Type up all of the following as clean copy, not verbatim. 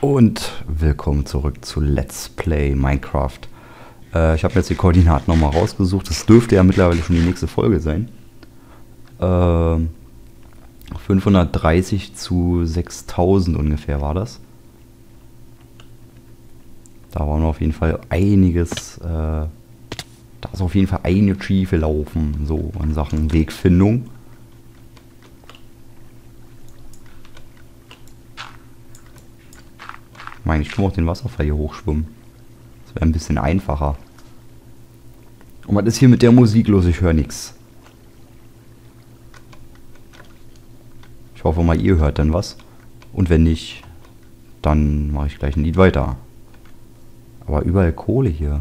Und willkommen zurück zu Let's Play Minecraft. Ich habe jetzt die Koordinaten nochmal rausgesucht. Das dürfte ja mittlerweile schon die nächste Folge sein. 530 zu 6000 ungefähr war das. Da waren auf jeden Fall einiges. Da ist auf jeden Fall eine Schiefe laufen, so an Sachen Wegfindung. Ich meine, ich kann auch den Wasserfall hier hochschwimmen. Das wäre ein bisschen einfacher. Und was ist hier mit der Musik los? Ich höre nichts. Ich hoffe mal, ihr hört dann was. Und wenn nicht, dann mache ich gleich ein Lied weiter. Aber überall Kohle hier.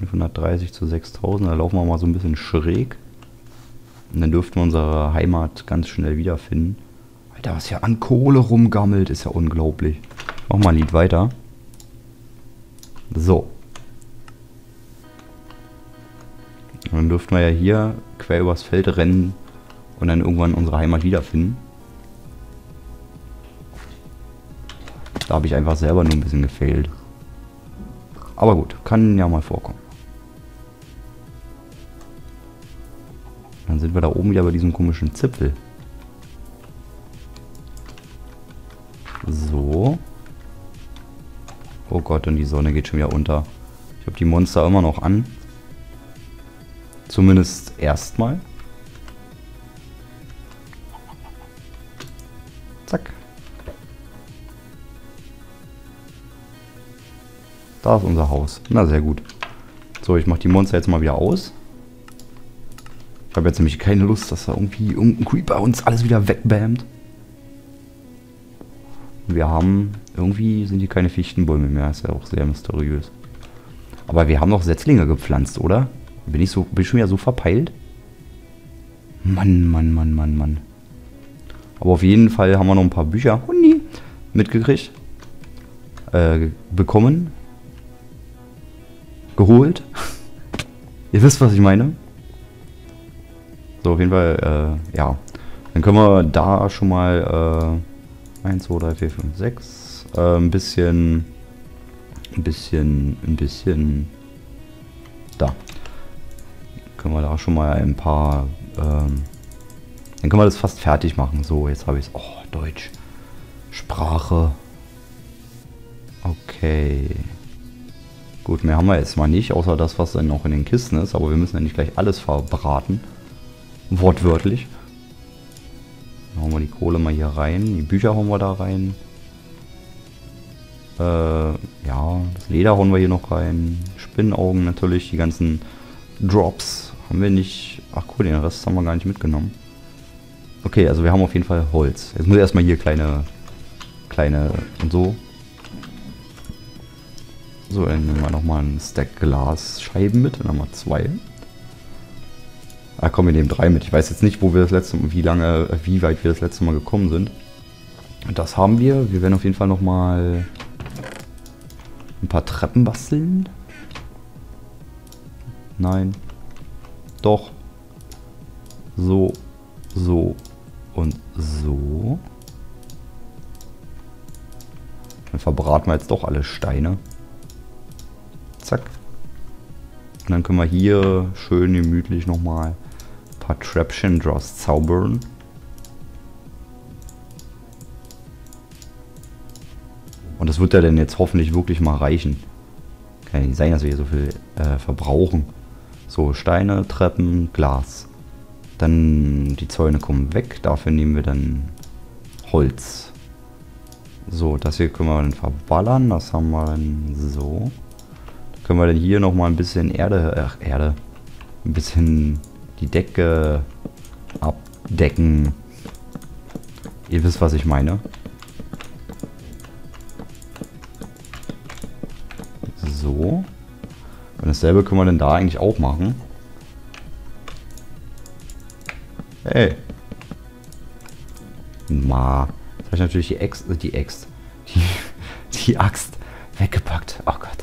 530 zu 6000, da laufen wir mal so ein bisschen schräg. Und dann dürften wir unsere Heimat ganz schnell wiederfinden. Alter, was hier an Kohle rumgammelt, ist ja unglaublich. Mach mal ein Lied weiter. So. Und dann dürften wir ja hier quer übers Feld rennen und dann irgendwann unsere Heimat wiederfinden. Da habe ich einfach selber nur ein bisschen gefehlt. Aber gut, kann ja mal vorkommen. Dann sind wir da oben wieder bei diesem komischen Zipfel. So. Oh Gott, und die Sonne geht schon wieder unter. Ich habe die Monster immer noch an. Zumindest erstmal. Zack. Da ist unser Haus. Na, sehr gut. So, ich mache die Monster jetzt mal wieder aus. Ich habe jetzt nämlich keine Lust, dass da irgendwie irgendein Creeper uns alles wieder wegbammt. Wir haben, irgendwie sind hier keine Fichtenbäume mehr, ist ja auch sehr mysteriös. Aber wir haben noch Setzlinge gepflanzt, oder? Bin ich schon wieder so verpeilt? Mann, Mann, Mann, Mann, Mann. Aber auf jeden Fall haben wir noch ein paar Bücher mitgekriegt. Bekommen. Geholt. Ihr wisst, was ich meine. So, auf jeden Fall, ja. Dann können wir da schon mal, 1, 2, 3, 4, 5, 6. Ein bisschen. Da. Können wir da schon mal ein paar. Dann können wir das fast fertig machen. So, jetzt habe ich es. Oh, Deutsch. Sprache. Okay. Gut, mehr haben wir jetzt mal nicht, außer das, was dann noch in den Kisten ist. Aber wir müssen ja nicht gleich alles verbraten. Wortwörtlich. Hauen wir die Kohle mal hier rein. Die Bücher hauen wir da rein. Ja, das Leder hauen wir hier noch rein. Spinnenaugen natürlich. Die ganzen Drops haben wir nicht. Ach cool, den Rest haben wir gar nicht mitgenommen. Okay, also wir haben auf jeden Fall Holz. Jetzt muss ich erstmal hier kleine und so. So, dann nehmen wir nochmal einen Stack Glasscheiben mit. Dann haben wir 2. Ah komm, wir nehmen 3 mit. Ich weiß jetzt nicht, wo wir das letzte Mal, wie weit wir das letzte Mal gekommen sind. Und das haben wir. Wir werden auf jeden Fall nochmal ein paar Treppen basteln. Nein. Doch. So. So. Und so. Dann verbraten wir jetzt doch alle Steine. Zack. Und dann können wir hier schön gemütlich nochmal Trapchen draus zaubern. Und das wird ja dann jetzt hoffentlich wirklich mal reichen. Kann ja nicht sein, dass wir hier so viel verbrauchen. So, Steine, Treppen, Glas. Dann die Zäune kommen weg. Dafür nehmen wir dann Holz. So, das hier können wir dann verballern. Das haben wir dann so. Dann können wir dann hier nochmal ein bisschen ein bisschen die Decke abdecken. Ihr wisst, was ich meine. So. Und dasselbe können wir denn da eigentlich auch machen. Hey. Ma. Jetzt habe ich natürlich die Axt weggepackt. Oh Gott.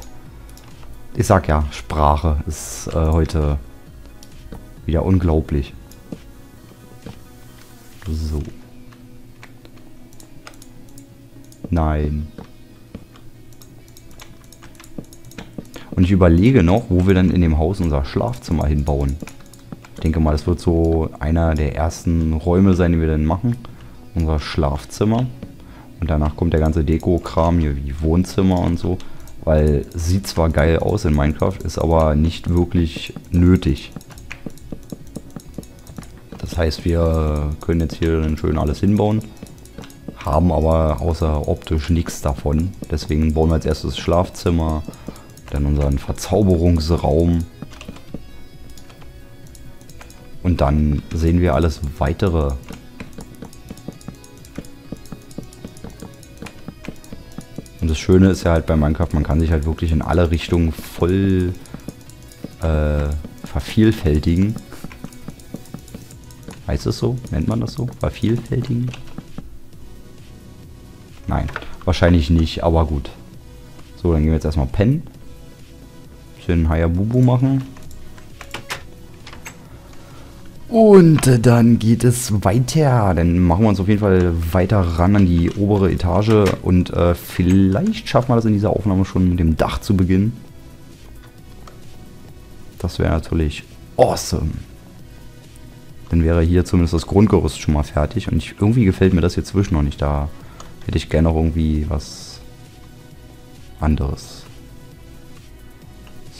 Ich sag ja, Sprache ist heute wieder unglaublich. So. Nein. Und ich überlege noch, wo wir dann in dem Haus unser Schlafzimmer hinbauen. Ich denke mal, das wird so einer der ersten Räume sein, die wir dann machen. Unser Schlafzimmer. Und danach kommt der ganze Deko-Kram hier wie Wohnzimmer und so. Weil sieht zwar geil aus in Minecraft, ist aber nicht wirklich nötig. Das heißt, wir können jetzt hier dann schön alles hinbauen. Haben aber außer optisch nichts davon. Deswegen bauen wir als erstes das Schlafzimmer. Dann unseren Verzauberungsraum. Und dann sehen wir alles weitere. Und das Schöne ist ja halt bei Minecraft, man kann sich halt wirklich in alle Richtungen voll vervielfältigen. Heißt es so? Nennt man das so? Vervielfältigen? Nein, wahrscheinlich nicht, aber gut. So, dann gehen wir jetzt erstmal pennen. Bisschen Hayabubu machen. Und dann geht es weiter. Dann machen wir uns auf jeden Fall weiter ran an die obere Etage. Und vielleicht schaffen wir das in dieser Aufnahme schon mit dem Dach zu beginnen. Das wäre natürlich awesome. Dann wäre hier zumindest das Grundgerüst schon mal fertig. Und irgendwie gefällt mir das hier zwischen noch nicht. Da hätte ich gerne noch irgendwie was anderes.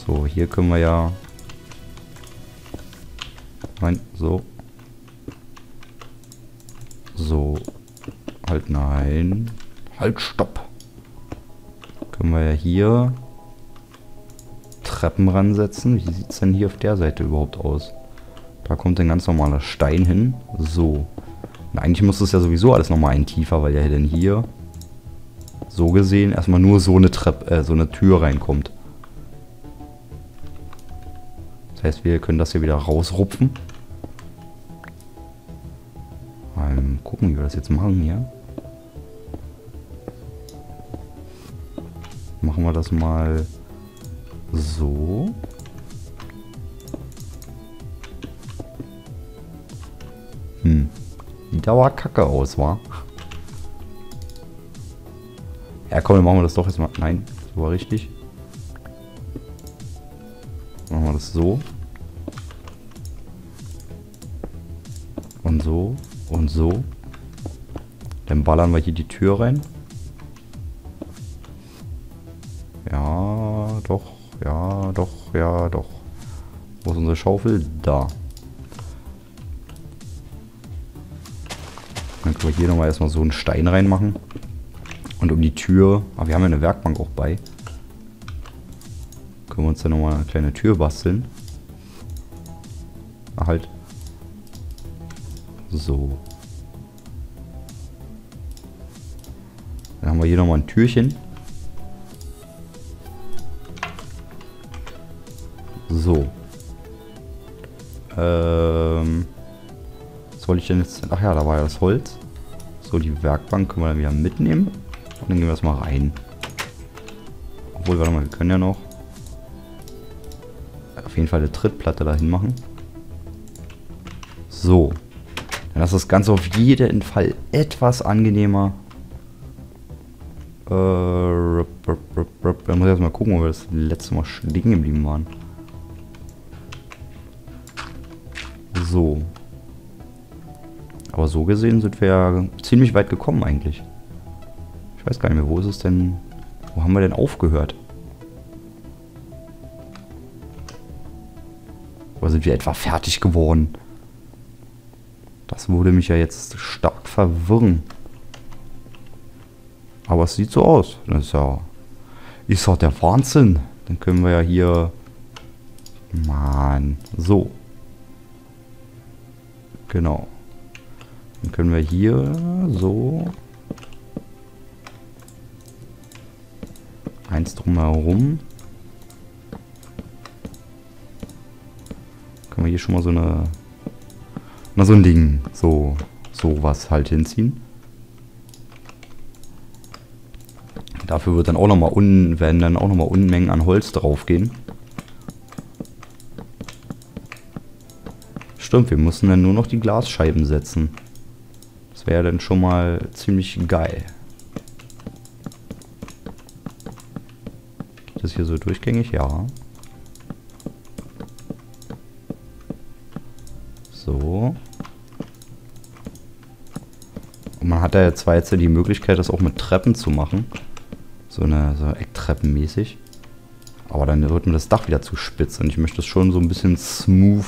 So, hier können wir ja... Nein, so. So. Halt, nein. Halt, stopp. Können wir ja hier Treppen ransetzen. Wie sieht es denn hier auf der Seite überhaupt aus? Da kommt ein ganz normaler Stein hin. So. Und eigentlich muss das ja sowieso alles nochmal ein tiefer, weil ja dann hier so gesehen erstmal nur so eine Treppe, so eine Tür reinkommt. Das heißt, wir können das hier wieder rausrupfen. Mal gucken, wie wir das jetzt machen hier. Machen wir das mal so. Hm. Sieht aber kacke aus, wa? Ja komm, dann machen wir das doch jetzt mal. Nein, das war richtig. Machen wir das so. Und so. Und so. Dann ballern wir hier die Tür rein. Ja, doch. Ja, doch. Ja, doch. Wo ist unsere Schaufel? Da. Dann können wir hier nochmal erstmal so einen Stein reinmachen. Und um die Tür... Aber wir haben ja eine Werkbank auch bei. Können wir uns dann nochmal eine kleine Tür basteln. Ach halt. So. Dann haben wir hier nochmal ein Türchen. So. Was soll ich denn jetzt... Ach ja, da war ja das Holz. So, die Werkbank können wir dann wieder mitnehmen. Und dann gehen wir das mal rein. Obwohl, warte mal, wir können ja noch... jeden Fall eine Trittplatte dahin machen. So. Dann ist das Ganze auf jeden Fall etwas angenehmer. Dann muss ich erstmal gucken, wo wir das letzte Mal liegen geblieben waren. So. Aber so gesehen sind wir ja ziemlich weit gekommen eigentlich. Ich weiß gar nicht mehr, wo ist es denn... Wo haben wir denn aufgehört? Oder sind wir etwa fertig geworden? Das würde mich ja jetzt stark verwirren. Aber es sieht so aus. Das ist ja der Wahnsinn. Dann können wir ja hier... Mann. So. Genau. Dann können wir hier so... Eins drumherum. Können wir hier schon mal so eine... Na, so ein Ding. So was halt hinziehen. Dafür wird dann auch nochmal Unmengen an Holz draufgehen. Stimmt, wir müssen dann nur noch die Glasscheiben setzen. Das wäre dann schon mal ziemlich geil. das hier so durchgängig? Ja. So. Und man hat da ja zwar jetzt die Möglichkeit, das auch mit Treppen zu machen. So Ecktreppen-mäßig. Aber dann wird mir das Dach wieder zu spitz. Und ich möchte das schon so ein bisschen smooth.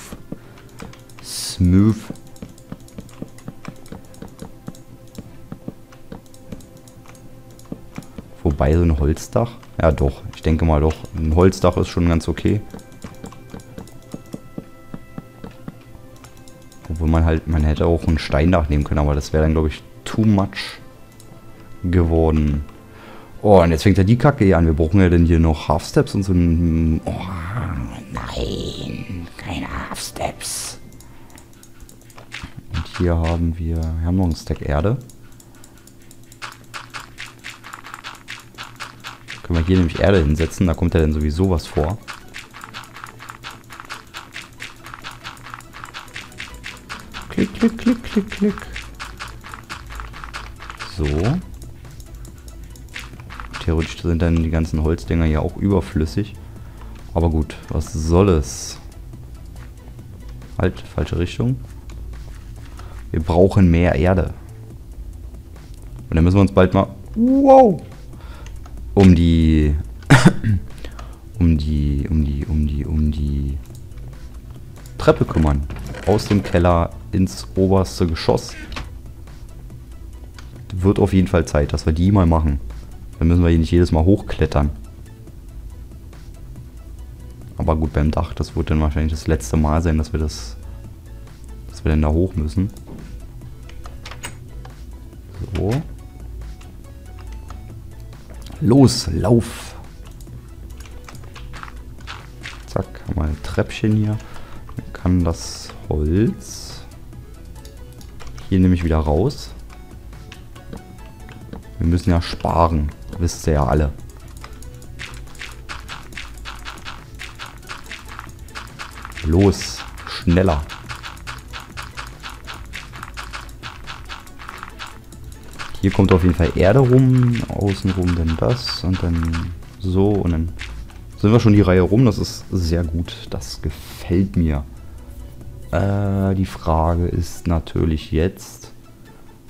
Wobei so ein Holzdach. Ja doch, ich denke mal doch. Ein Holzdach ist schon ganz okay. Obwohl man hätte auch ein Steindach nehmen können. Aber das wäre dann, glaube ich, too much geworden. Oh, und jetzt fängt ja die Kacke hier an. Wir brauchen ja denn hier noch Half-Steps und so ein... Oh, nein. Keine Half-Steps. Und hier haben wir... Wir haben noch einen Stack Erde. Können wir hier nämlich Erde hinsetzen. Da kommt ja dann sowieso was vor. Klick, klick, klick, klick, klick. So. Theoretisch sind dann die ganzen Holzdinger ja auch überflüssig. Aber gut, was soll es? Halt, falsche Richtung. Wir brauchen mehr Erde. Und dann müssen wir uns bald mal... Wow! Um die Treppe kümmern. Aus dem Keller ins oberste Geschoss. Wird auf jeden Fall Zeit, dass wir die mal machen. Dann müssen wir hier nicht jedes Mal hochklettern. Aber gut, beim Dach, das wird dann wahrscheinlich das letzte Mal sein, dass wir das... Dass wir dann da hoch müssen. So. Los, lauf! Zack, haben wir ein Treppchen hier. Dann kann das Holz... Hier nehme ich wieder raus. Wir müssen ja sparen. Wisst ihr ja alle. Los, schneller. Hier kommt auf jeden Fall Erde rum, außenrum dann das und dann so und dann sind wir schon die Reihe rum. Das ist sehr gut, das gefällt mir. Die Frage ist natürlich jetzt,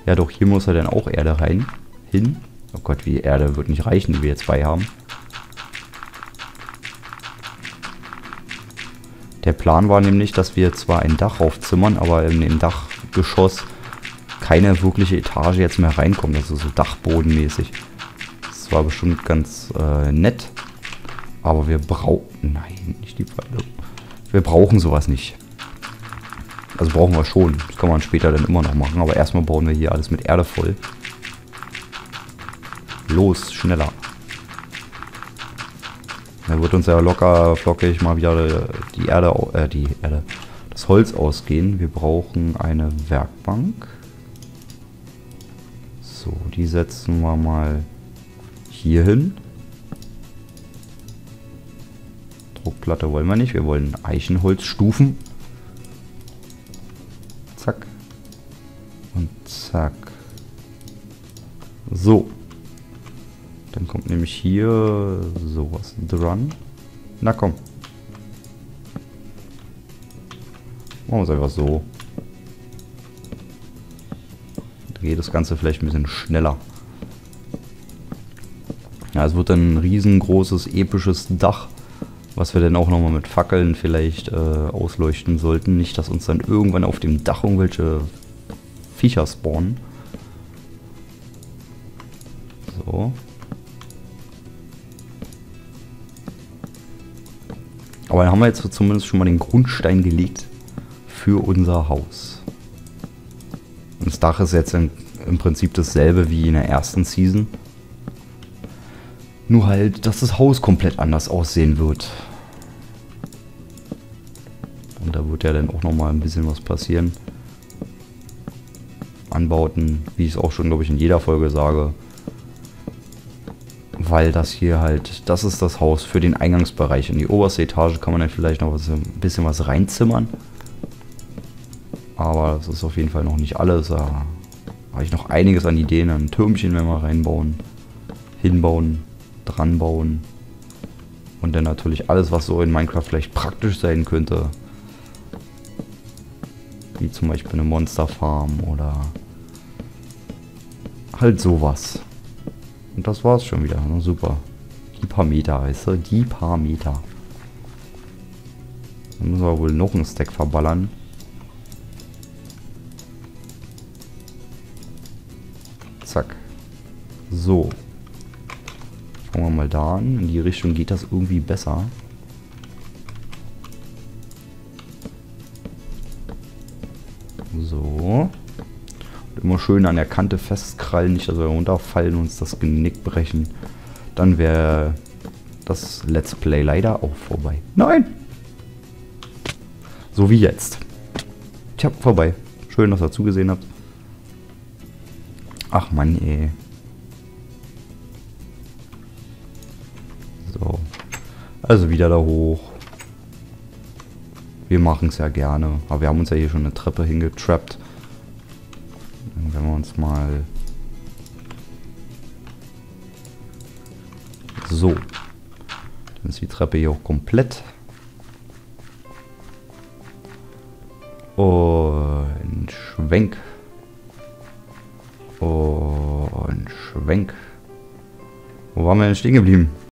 ja doch, hier muss er dann auch Erde rein, hin. Oh Gott, wie Erde wird nicht reichen, die wir jetzt bei haben. Der Plan war nämlich, dass wir zwar ein Dach raufzimmern, aber in dem Dachgeschoss keine wirkliche Etage jetzt mehr reinkommt. Also so dachbodenmäßig. Das war bestimmt ganz nett. Aber wir brauchen... Nein, nicht die Pfeile. Wir brauchen sowas nicht. Also brauchen wir schon. Das kann man später dann immer noch machen. Aber erstmal bauen wir hier alles mit Erde voll. Los, schneller. Da wird uns ja locker flockig mal wieder das Holz ausgehen. Wir brauchen eine Werkbank. So, die setzen wir mal hier hin. Druckplatte wollen wir nicht. Wir wollen Eichenholzstufen. Zack. Und zack. So. Dann kommt nämlich hier sowas dran. Na komm. Machen wir es einfach so. Drehe das Ganze vielleicht ein bisschen schneller. Ja, es wird dann ein riesengroßes, episches Dach, was wir dann auch nochmal mit Fackeln vielleicht ausleuchten sollten. Nicht, dass uns dann irgendwann auf dem Dach irgendwelche Viecher spawnen. So. Aber dann haben wir jetzt zumindest schon mal den Grundstein gelegt für unser Haus. Und das Dach ist jetzt im Prinzip dasselbe wie in der ersten Season. Nur halt, dass das Haus komplett anders aussehen wird. Und da wird ja dann auch nochmal ein bisschen was passieren. Anbauten, wie ich es auch schon, glaube ich, in jeder Folge sage. Weil das hier halt, das ist das Haus für den Eingangsbereich. In die oberste Etage kann man dann vielleicht noch ein bisschen was reinzimmern. Aber das ist auf jeden Fall noch nicht alles. Da habe ich noch einiges an Ideen. Ein Türmchen werden wir reinbauen, hinbauen, dranbauen. Und dann natürlich alles, was so in Minecraft vielleicht praktisch sein könnte. Wie zum Beispiel eine Monsterfarm oder halt sowas. Und das war's schon wieder. Na super. Die paar Meter, weißt du? Die paar Meter. Dann müssen wir wohl noch einen Stack verballern. Zack. So. Fangen wir mal da an. In die Richtung geht das irgendwie besser. So. Und immer schön an der Kante festkrallen, nicht dass wir runterfallen und uns das Genick brechen. Dann wäre das Let's Play leider auch vorbei. Nein! So wie jetzt. Tja, vorbei. Schön, dass ihr zugesehen habt. Ach Mann, ey. So. Also wieder da hoch. Wir machen es ja gerne. Aber wir haben uns ja hier schon eine Treppe hingetrappt. Dann werden wir uns mal... So. Dann ist die Treppe hier auch komplett. Und Schwenk. Und Schwenk. Wo waren wir denn stehen geblieben?